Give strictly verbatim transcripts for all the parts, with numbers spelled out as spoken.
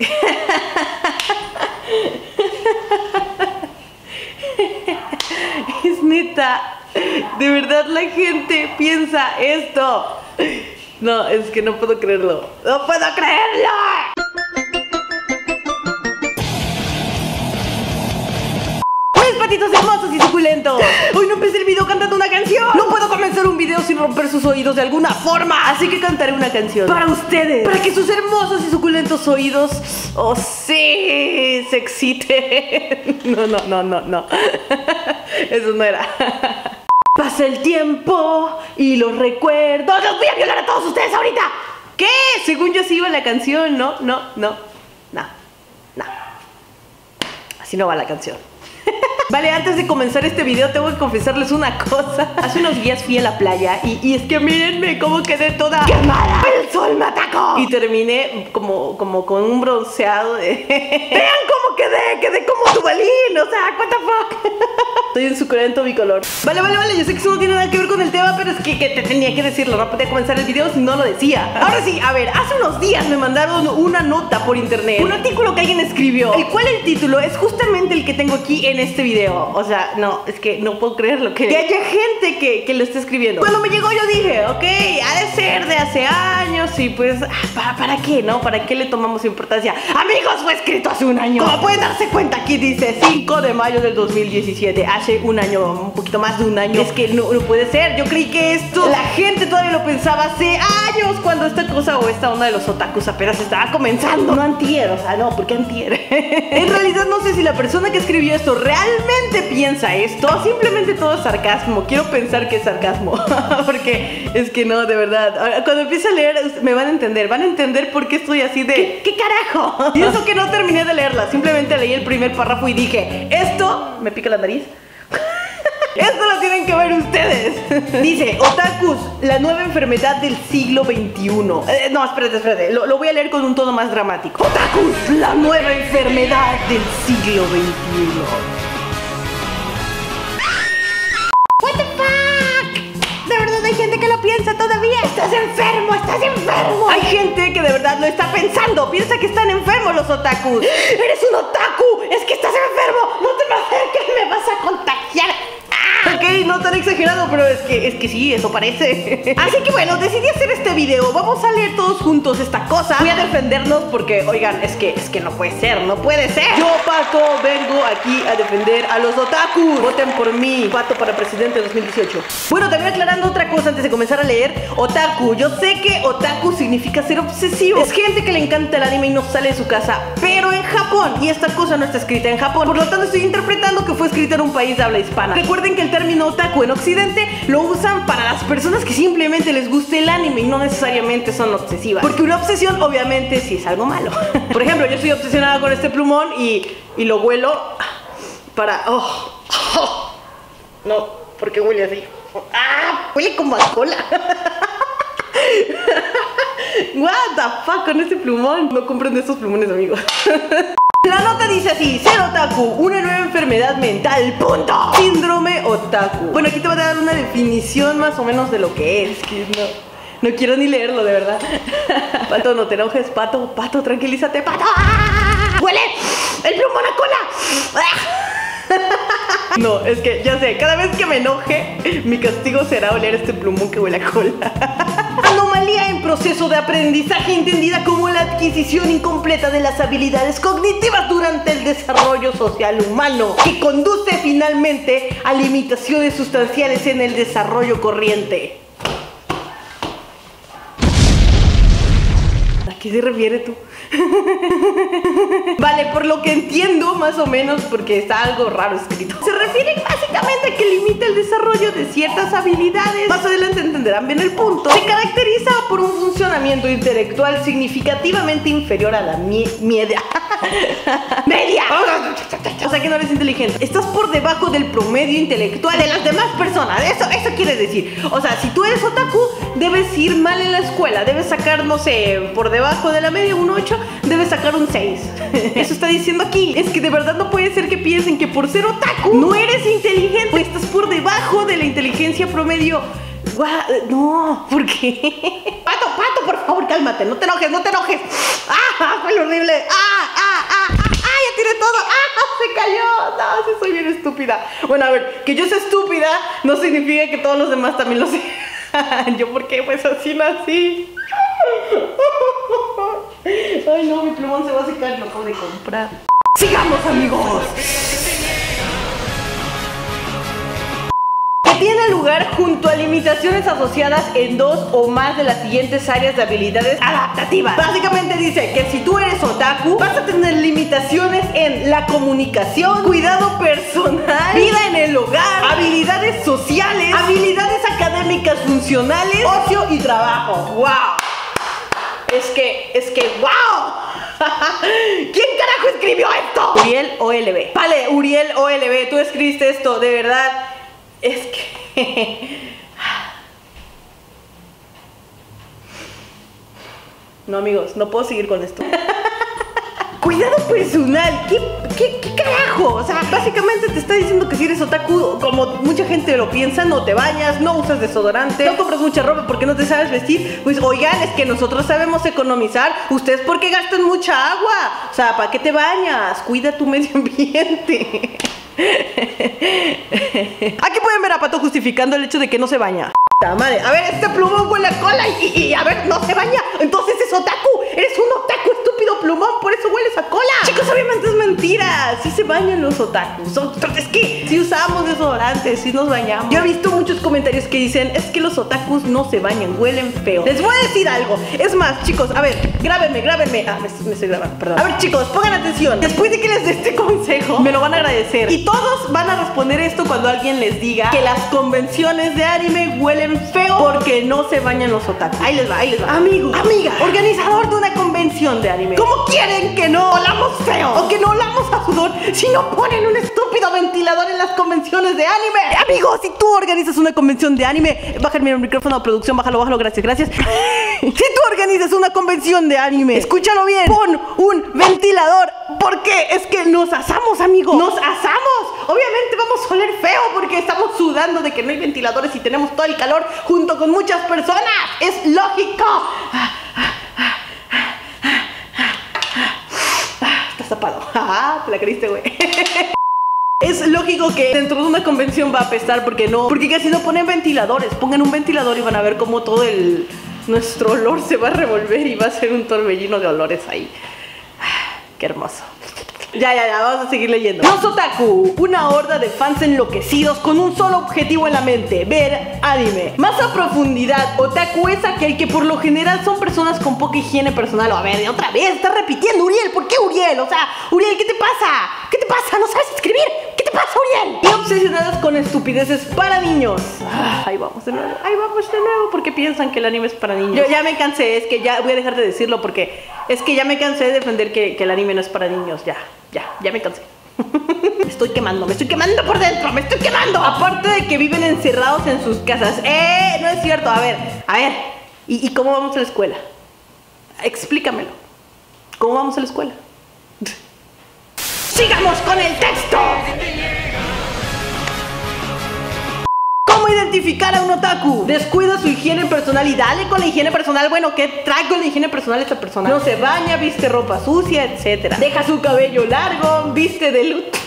Es neta, de verdad la gente piensa esto. No, es que no puedo creerlo. ¡No puedo creerlo! ¡Pues patitos hermosos y suculentos! Hoy no empecé el video cantando una canción. No puedo comenzar un video sin romper sus oídos de alguna forma. Así que cantaré una canción para ustedes, para que sus hermosos y suculentos oídos, oh sí, se exciten. No, no, no, no, no. Eso no era. Pasa el tiempo y los recuerdos. ¡Los voy a violar a todos ustedes ahorita! ¿Qué? Según yo sí iba la canción. No, no, no, no, no. Así no va la canción. Vale, antes de comenzar este video tengo que confesarles una cosa. Hace unos días fui a la playa y, y es que mírenme cómo quedé toda quemada. ¡El sol me atacó! Y terminé como, como con un bronceado de... ¡Vean cómo quedé! ¡Quedé como tu balín! O sea, what the fuck. Estoy en suculento bicolor. Vale, vale, vale, yo sé que eso no tiene nada que ver con el tema, pero es que, que te tenía que decirlo. No podía comenzar el video si no lo decía. Ahora sí, a ver, hace unos días me mandaron una nota por internet, un artículo que alguien escribió, el cual el título es justamente el que tengo aquí en este video. O sea, no, es que no puedo creer lo que... Que haya gente que, que lo esté escribiendo. Cuando me llegó yo dije, ok, ha de ser de hace años y pues, ¿para, para qué, no? ¿Para qué le tomamos importancia? Amigos, fue escrito hace un año. Como pueden darse cuenta, aquí dice cinco de mayo del dos mil diecisiete. Hace un año, un poquito más de un año. Es que no, no puede ser, yo creí que esto la gente todavía lo pensaba hace años, cuando esta cosa o esta onda de los otakus apenas estaba comenzando. No antier, o sea, no, ¿por qué antier? En realidad no sé si la persona que escribió esto realmente piensa esto o simplemente todo es sarcasmo. Quiero pensar que es sarcasmo. Porque es que no, de verdad. Ahora, cuando empiece a leer me van a entender. Van a entender por qué estoy así de... ¿Qué, qué carajo? Y eso que no terminé de leerla. Simplemente leí el primer párrafo y dije, esto me pica la nariz. Esto lo tienen que ver ustedes. Dice, otakus, la nueva enfermedad del siglo veintiuno. eh, No, espérate, espérate, lo, lo voy a leer con un tono más dramático. Otakus, la nueva enfermedad del siglo veintiuno. What the fuck. De verdad hay gente que lo piensa todavía. Estás enfermo, estás enfermo. Hay gente que de verdad lo está pensando. Piensa que están enfermos los otakus. Eres un otaku, es que estás enfermo. No te me acerques, me vas a contagiar. Ok, no tan exagerado, pero es que, es que sí, eso parece. Así que bueno, decidí hacer este video. Vamos a leer todos juntos esta cosa. Voy a defendernos porque, oigan, es que, es que no puede ser, no puede ser. Yo, Pato, vengo aquí a defender a los otakus. Voten por mí, Pato para presidente dos mil dieciocho. Bueno, también aclarando otra cosa antes de comenzar a leer. Otaku, yo sé que otaku significa ser obsesivo. Es gente que le encanta el anime y no sale de su casa, pero en Japón. Y esta cosa no está escrita en Japón. Por lo tanto, estoy interpretando que fue escrita en un país de habla hispana. Recuerden que el término otaku en occidente lo usan para las personas que simplemente les gusta el anime y no necesariamente son obsesivas, porque una obsesión obviamente sí es algo malo. Por ejemplo, yo estoy obsesionada con este plumón y, y lo huelo para... Oh, oh, no, porque huele así. ¡Ah! Huele como a cola. What the fuck con este plumón. No compren de estos plumones, amigos. La nota dice así, ser otaku, una nueva enfermedad mental, punto. Síndrome otaku. Bueno, aquí te voy a dar una definición más o menos de lo que es. Es que no, no quiero ni leerlo, de verdad. Pato, no te enojes, Pato, Pato, tranquilízate, Pato. ¡Ah! ¡Huele! ¡El plumón a cola! ¡Ah! No, es que ya sé, cada vez que me enoje, mi castigo será oler este plumón que huele a cola. Anomalía en proceso de aprendizaje, entendida como la adquisición incompleta de las habilidades cognitivas durante el desarrollo social humano, que conduce finalmente a limitaciones sustanciales en el desarrollo corriente. ¿A qué se refiere tú? Vale, por lo que entiendo más o menos, porque está algo raro escrito, se refiere básicamente a que limita el desarrollo de ciertas habilidades. Más adelante entenderán bien el punto. Se caracteriza por un funcionamiento intelectual significativamente inferior a la mie media. Media. O sea que no eres inteligente. Estás por debajo del promedio intelectual de las demás personas. Eso, eso quiere decir, o sea, si tú eres otaku, debes ir mal en la escuela, debes sacar, no sé, por debajo de la media, un ocho, debes sacar un seis. Eso está diciendo aquí. Es que de verdad no puede ser que piensen que por ser otaku no eres inteligente, pues estás por debajo de la inteligencia promedio. What? No, ¿por qué? Pato, Pato, por favor. favor, cálmate, no te enojes, no te enojes. ¡Ah! ¡Fue horrible! ¡Ah! ¡Ah! ¡Ah! ¡Ah! ¡Ya tiré todo! ¡Ah! ¡Se cayó! No, sí soy bien estúpida. Bueno, a ver, que yo sea estúpida no significa que todos los demás también lo sean. ¿Yo por qué? Pues así nací. Ay, no, mi plumón se va a secar, lo acabo de comprar. ¡Sigamos, amigos! Tiene lugar junto a limitaciones asociadas en dos o más de las siguientes áreas de habilidades adaptativas. Básicamente dice que si tú eres otaku, vas a tener limitaciones en la comunicación, cuidado personal, vida en el hogar, habilidades sociales, habilidades académicas funcionales, ocio y trabajo. ¡Wow! Es que, es que, ¡wow! ¿Quién carajo escribió esto? Uriel O L V. Vale, Uriel O L V, tú escribiste esto, de verdad. Es que... No, amigos, no puedo seguir con esto. Cuidado personal, ¿qué, qué, qué carajo? O sea, básicamente te está diciendo que si eres otaku, como mucha gente lo piensa, no te bañas, no usas desodorante, no compras mucha ropa porque no te sabes vestir. Pues oigan, es que nosotros sabemos economizar, ustedes porque gastan mucha agua. O sea, ¿para qué te bañas? Cuida tu medio ambiente. Aquí pueden ver a Pato justificando el hecho de que no se baña. Madre, a ver, este plumón huele a cola y, y, y a ver, no se baña. Entonces es otaku, eres un otaku estúpido plumón, por eso hueles a cola. Chicos, obviamente es mentira, sí se bañan los otakus. Es que si usamos desodorantes, si nos bañamos. Yo he visto muchos comentarios que dicen, es que los otakus no se bañan, huelen feo. Les voy a decir algo, es más, chicos, a ver, grábenme, grábenme. Ah, me, me estoy grabando, perdón. A ver, chicos, pongan atención. Después de que les dé este consejo, me lo van a agradecer. Y todos van a responder esto cuando alguien les diga que las convenciones de anime huelen feo porque no se bañan los otakus. Ahí les va, ahí les va. Amigo, amiga, organizador de una convención de anime, ¿cómo quieren que no olamos feo o que no olamos a sudor si no ponen un estúpido ventilador en las convenciones de anime? Amigo, si tú organizas una convención de anime, bájame el micrófono a producción, bájalo, bájalo, gracias, gracias. Si tú organizas una convención de anime, escúchalo bien, pon un ventilador porque es que nos asamos, amigo, nos asamos. Obviamente vamos a oler feo porque estamos sudando de que no hay ventiladores y tenemos todo el calor junto con muchas personas. Es lógico. Estás tapado. Te la creíste, güey. Es lógico que dentro de una convención va a apestar porque no, porque casi no ponen ventiladores. Pongan un ventilador y van a ver cómo todo el nuestro olor se va a revolver y va a ser un torbellino de olores ahí. Qué hermoso. Ya, ya, ya, vamos a seguir leyendo. Los otaku, una horda de fans enloquecidos con un solo objetivo en la mente: ver anime. Más a profundidad, otaku es aquel que por lo general son personas con poca higiene personal. A ver, otra vez, estás repitiendo, Uriel, ¿por qué Uriel? O sea, Uriel, ¿qué te pasa? ¿Qué te pasa? ¿No sabes escribir? ¿Qué te pasa, Uriel? Y obsesionadas con estupideces para niños. ah, Ahí vamos de nuevo, ahí vamos de nuevo porque piensan que el anime es para niños. Yo ya me cansé, es que ya voy a dejar de decirlo porque es que ya me cansé de defender que, que el anime no es para niños, ya. Ya, ya me cansé. Me estoy quemando, me estoy quemando por dentro, me estoy quemando. Aparte de que viven encerrados en sus casas. ¡Eh! No es cierto, a ver, a ver. ¿Y, y cómo vamos a la escuela? Explícamelo. ¿Cómo vamos a la escuela? ¡Sigamos con el texto! ¿Cómo identificar a un otaku? Descuida su higiene personal y dale con la higiene personal. Bueno, ¿qué trae con la higiene personal esta persona? No se baña, viste ropa sucia, etcétera. Deja su cabello largo, viste de luto.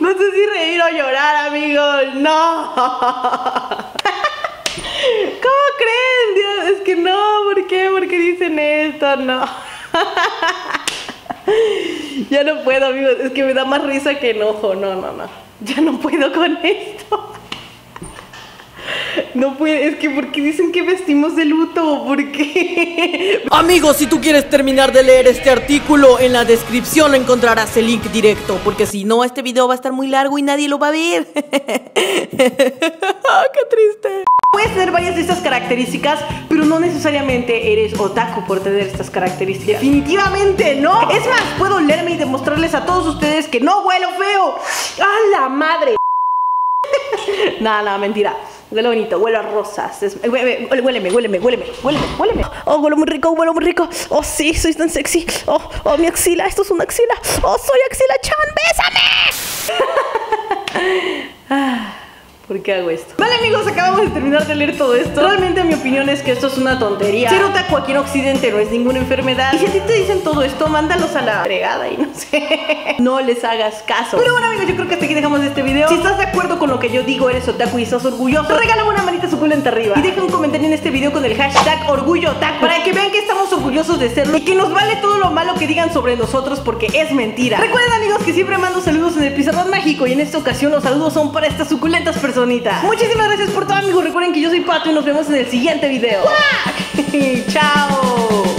No sé si reír o llorar, amigos. No. ¿Cómo creen? Dios, es que no, ¿por qué? ¿Por qué dicen esto? No. Ya no puedo, amigos, es que me da más risa que enojo. No, no, no, ya no puedo con esto. No puedo, es que ¿por qué dicen que vestimos de luto? ¿Por qué? Amigos, si tú quieres terminar de leer este artículo, en la descripción encontrarás el link directo, porque si no, este video va a estar muy largo y nadie lo va a ver. Oh, ¡qué triste! Puedes tener varias de estas características, pero no necesariamente eres otaku por tener estas características. Definitivamente no. Es más, puedo leerme y demostrarles a todos ustedes que no huelo feo. ¡A la madre! Nada, nada, mentira. Huele bonito, huele a rosas. Es... Huéleme, huéleme, huéleme, huéleme, huéleme. Oh, huelo muy rico, huelo muy rico. Oh, sí, soy tan sexy. Oh, oh, mi axila, esto es una axila. Oh, soy axila chan, bésame. ¿Por qué hago esto? Vale, amigos, acabamos de terminar de leer todo esto. Realmente mi opinión es que esto es una tontería. Ser otaku aquí en Occidente no es ninguna enfermedad. Y si a ti te dicen todo esto, mándalos a la fregada y no sé. No les hagas caso. Pero bueno, amigos, yo creo que hasta aquí dejamos este video. Si estás de acuerdo con lo que yo digo, eres otaku y estás orgulloso, regálame una manita suculenta arriba. Y deja un comentario en este video con el hashtag orgullo otaku, para que vean que estamos orgullosos de serlo y que nos vale todo lo malo que digan sobre nosotros, porque es mentira. Recuerden, amigos, que siempre mando saludos en el pizarrón mágico, y en esta ocasión los saludos son para estas suculentas personas. Sonita. Muchísimas gracias por todo, amigos. Recuerden que yo soy Pato y nos vemos en el siguiente video. ¡Chao!